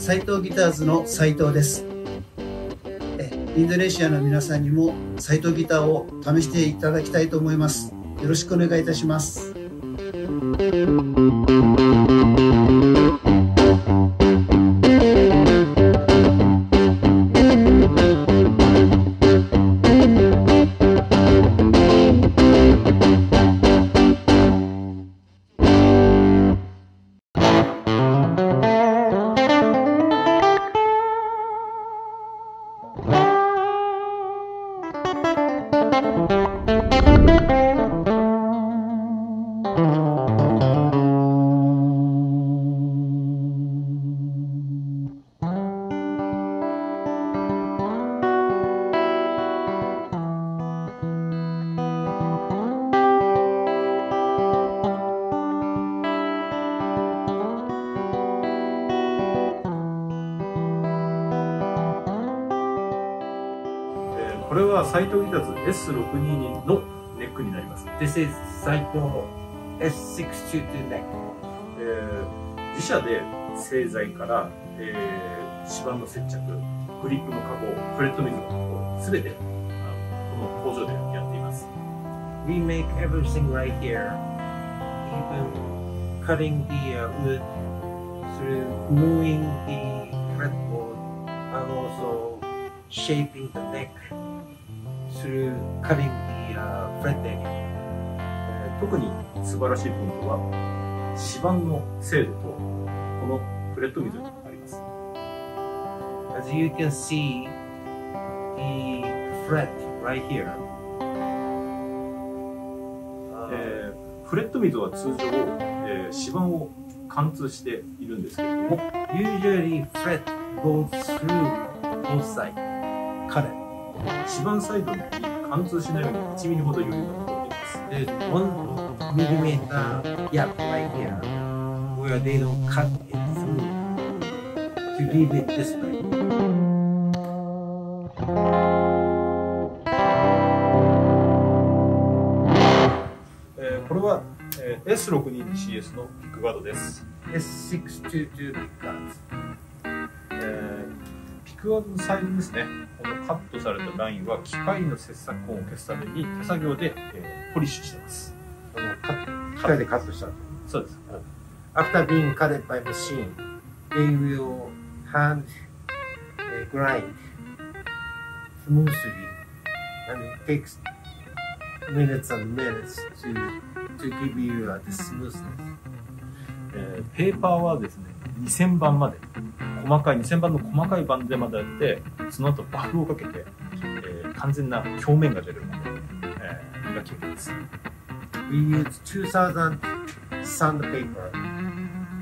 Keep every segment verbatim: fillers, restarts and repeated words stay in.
Saito Guitarsの斉藤です。インドネシアの皆さんにもSaitoギターを試していただきたいと思います。よろしくお願いいたします。これはSaito Guitars エス ろく に にのネックになります。This is Saito エス ろく に に neck。自社で製材から、えー、指板の接着、グリップの加工、フレット水の加工、すべてこの工場でやっています。We make everything right here, even cutting the wood through gluing the fretboard and also shaping the neck.Through cutting the fret neck. 特に素晴らしいポイントは指板の精度とこのフレット溝にあります。As you can see, the fret right here. えー、フレット溝は通常、えー、指板を貫通しているんですけれども、usually fret goes through both sides. Cut it.指板サイドに貫通しないようにいちミリほど余裕が残っています。There's one millimeter gap right here where they don't cut it through to leave it this way.これは エス ろく に に シーエス のピックガードです。エス ろく に に ピックガード。ピックガードのサイドですね。このカットされたラインは機械の切削痕を消すために手作業で、えー、ポリッシュしています。このカット、機械でカットした。そうです。After being cut by machine, they will hand grind smoothly and it takes minutes and minutes to to give you the smoothness. えー、ペーパーはですね、にせんばんまで。細かいにせんばんの細かいバンドでまだやってその後バフをかけて、えー、完全な表面が出るまで、えー、磨きます We use two thousand sandpaper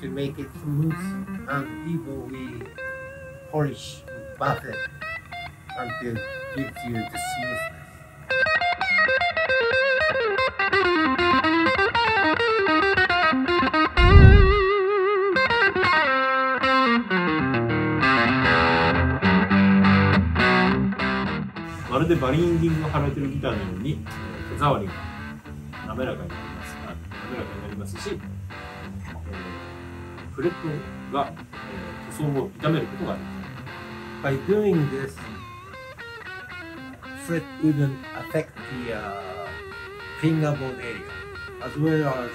to make it smooth and even we polish buff it until it gives you the smoothnessまるでバリンディングを貼られているギターのように手触りが滑らかになりますが滑らかになりますし、えー、フレットが塗装を傷めることがあります。By doing this, fret wouldn't affect the fingerboard area as well as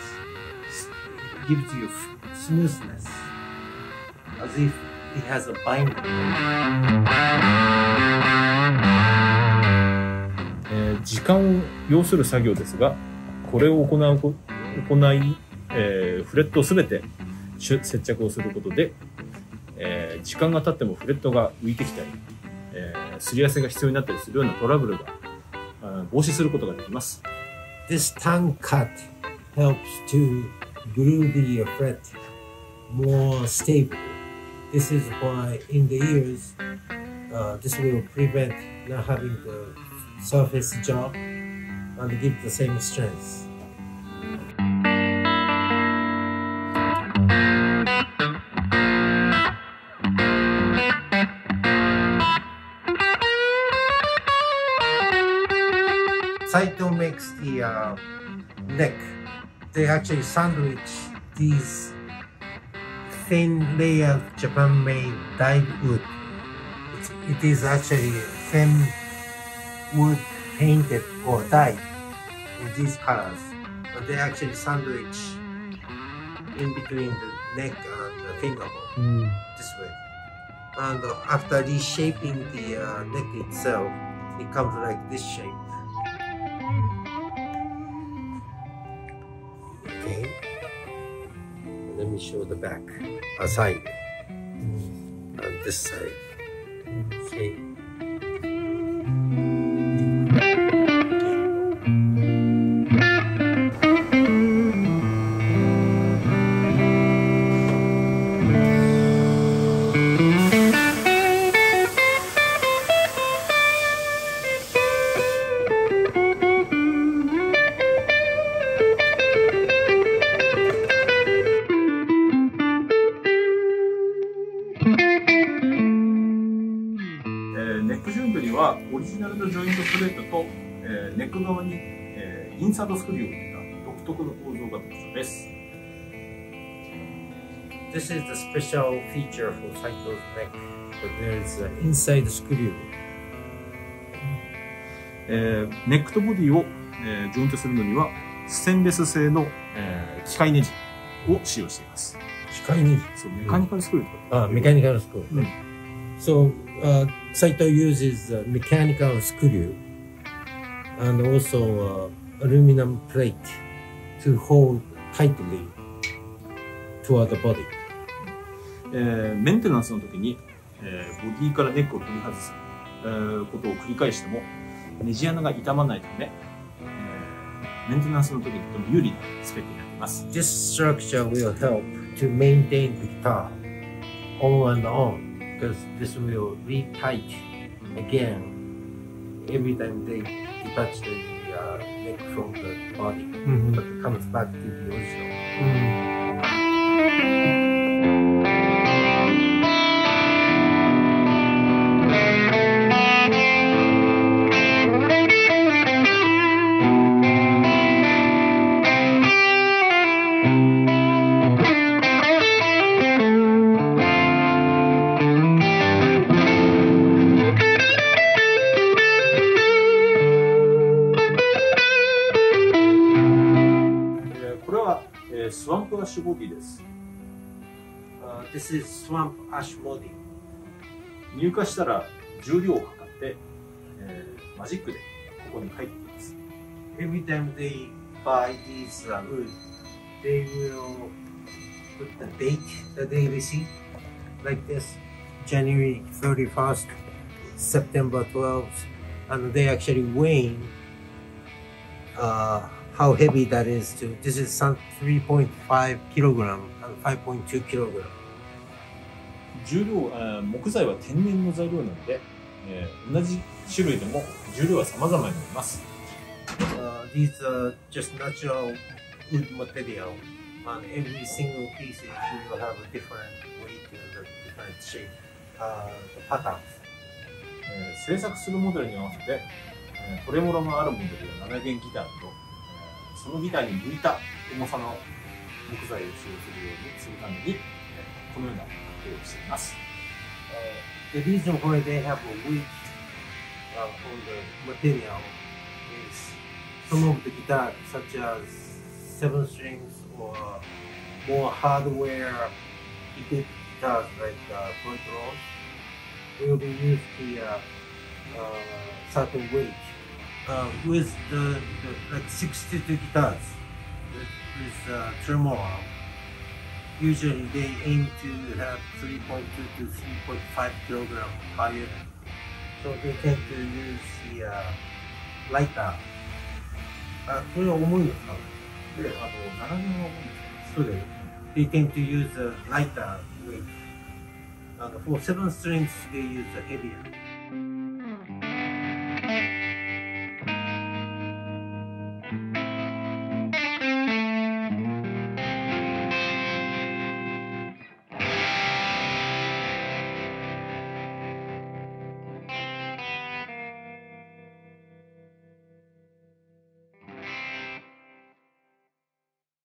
gives you smoothness, as if it has a binding.えー、時間を要する作業ですが、これを行う行い、えー、フレットをすべて接着をすることで、えー、時間が経ってもフレットが浮いてきたり、えー、すり合わせが必要になったりするようなトラブルが防止することができます。 This tongue cut helps to glue the fret more stable. This is why in the ears, uh, this will prevent not having the surface job and give the same strength. Saito makes the uh, neck. They actually sandwich these thin layer of Japan-made dyed wood. It's, it is actually thin wood painted or dyed in these colors. But they actually sandwich in between the neck and the fingerbowl mm. this way. And uh, after reshaping the uh, neck itself, it comes like this shape. Let me show the back, a side, mm. and this side. Okay. This is the special feature for Saito's neck, but there is an inside screw. えー、ネックとボディを、えー、ジョイントするのにはステンレス製の、えー、機械ネジを使用しています。機械ネジ? So, mechanical screw. Ah, mechanical screw. Mm. So, uh, Saito uses a mechanical screw and also uh, aluminum plate to hold tightly toward the body. えー、メンテナンスの時に、えー、ボディからネックを取り外す、えー、ことを繰り返してもネジ穴が傷まないため、えー、メンテナンスの時にとても有利なスペックになっています。 This structure will help to maintain the guitar on and on because this will re-tight again every time they detach the uh, neck from the body, mm-hmm. but it comes back to the original. Mm-hmm. Swamp Ash body です。Uh, this is Swamp Ash body. 入荷したら重量を測って、えー、マジックでここに書いています。 Every time they buy these wood, they will put the date that they receive, like this, January thirty-first, September twelfth, and they actually weigh. Uh, How heavy that is too. This is some three point five kilograms and five point two kilograms. 重量、木材は天然の材料なので、同じ種類でも重量は様々になります。 These are just natural wood material, and every single piece will have a different weight and a different shape, the pattern. 制作するモデルに合わせて、トレモロのあるモデルやなな弦ギターと。 そのギターに向いた重さの木材を使用するようにするためにこのような工夫をしています。The reason why they have a weight on the material is some of the guitars, such as seven strings or more hardware guitars like uh, controls will be used the uh, uh, Saito weight. Uh, with the, the like sixty-two guitars with, with uh, tremolo, usually they aim to have three point two to three point five kilograms per unit. So they tend to use the uh, lighter. Uh, so they tend to use a lighter weight. Uh, for seven strings, they use a heavier.